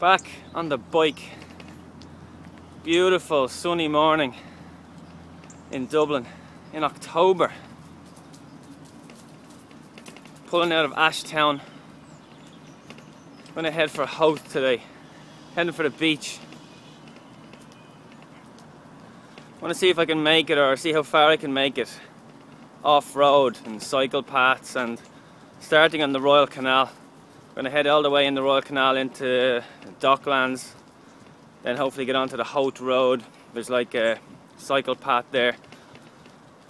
Back on the bike. Beautiful sunny morning in Dublin in October. Pulling out of Ashtown. I'm gonna head for Howth today. Heading for the beach. I want to see if I can make it, or see how far I can make it off-road and cycle paths, and starting on the Royal Canal. I'm going to head all the way in the Royal Canal into Docklands, then hopefully get onto the Howth Road. There's like a cycle path there.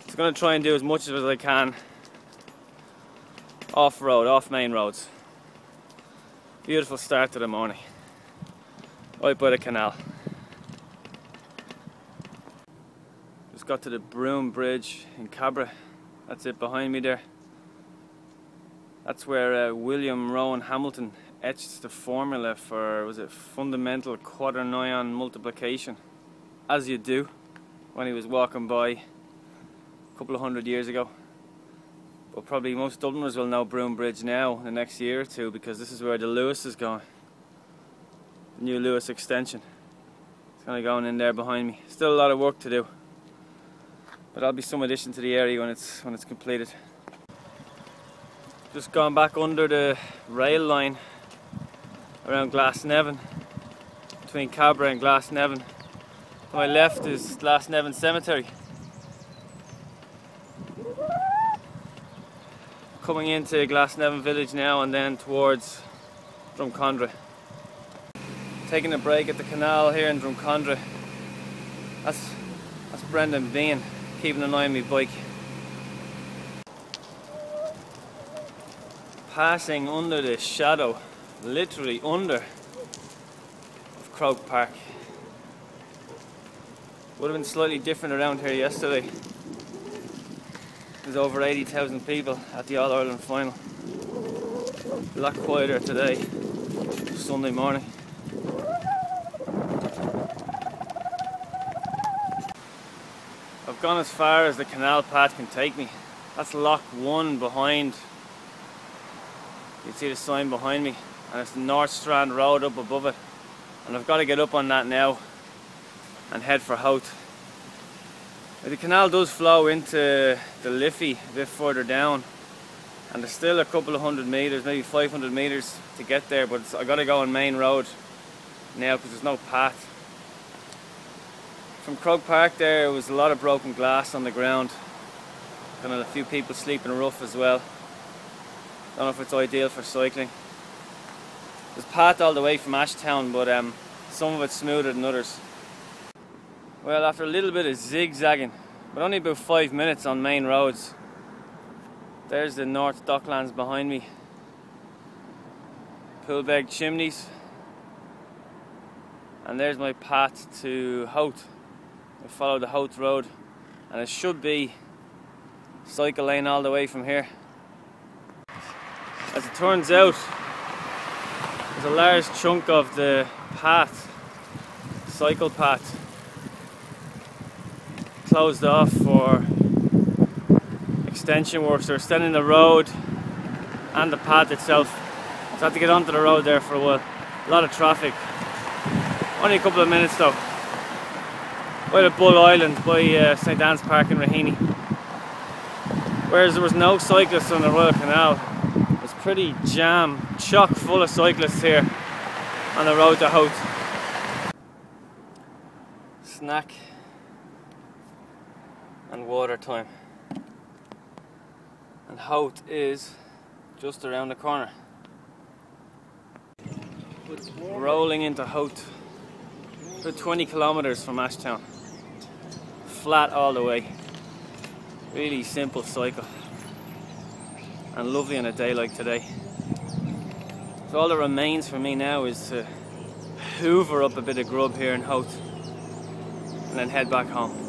So I'm going to try and do as much as I can off-road, off-main roads. Beautiful start to the morning, right by the canal. Just got to the Broombridge in Cabra. That's it behind me there. That's where William Rowan Hamilton etched the formula for, was it Fundamental Quaternion Multiplication, as you do, when he was walking by a couple of hundred years ago. But probably most Dubliners will know Broombridge now in the next year or two, because this is where the Luas is going. The new Luas extension. It's kind of going in there behind me. Still a lot of work to do, but that'll be some addition to the area when it's completed. Just gone back under the rail line around Glasnevin, between Cabra and Glasnevin. To my left is Glasnevin Cemetery. Coming into Glasnevin village now and then towards Drumcondra. Taking a break at the canal here in Drumcondra. That's Brendan Behan, keeping an eye on my bike. Passing under the shadow, literally under, of Croke Park. Would have been slightly different around here yesterday. There's over 80,000 people at the All-Ireland final. A lot quieter today, Sunday morning. I've gone as far as the canal path can take me. That's lock one behind. You can see the sign behind me, and it's the North Strand road up above it, and I've got to get up on that now and head for Howth. The canal does flow into the Liffey a bit further down, and there's still a couple of hundred metres, maybe 500 metres to get there, but I've got to go on main road now because there's no path. From Croke Park there was a lot of broken glass on the ground, and a few people sleeping rough as well. I don't know if it's ideal for cycling. There's a path all the way from Ashtown, but some of it's smoother than others. Well, after a little bit of zigzagging, but only about 5 minutes on main roads, there's the North Docklands behind me. Poolbeg chimneys. And there's my path to Howth. I follow the Howth Road, and it should be cycle lane all the way from here. As it turns out, there's a large chunk of the path, cycle path, closed off for extension works. They're extending the road and the path itself, so I have to get onto the road there for a while. A lot of traffic. Only a couple of minutes though. Right at Bull Island by Saint Anne's Park in Raheny. Whereas there was no cyclists on the Royal Canal. Pretty jam, chock full of cyclists here on the road to Howth. Snack and water time. And Howth is just around the corner. Rolling into Howth. About 20 kilometers from Ashtown. Flat all the way. Really simple cycle. And lovely on a day like today. So all that remains for me now is to hoover up a bit of grub here in Howth and then head back home.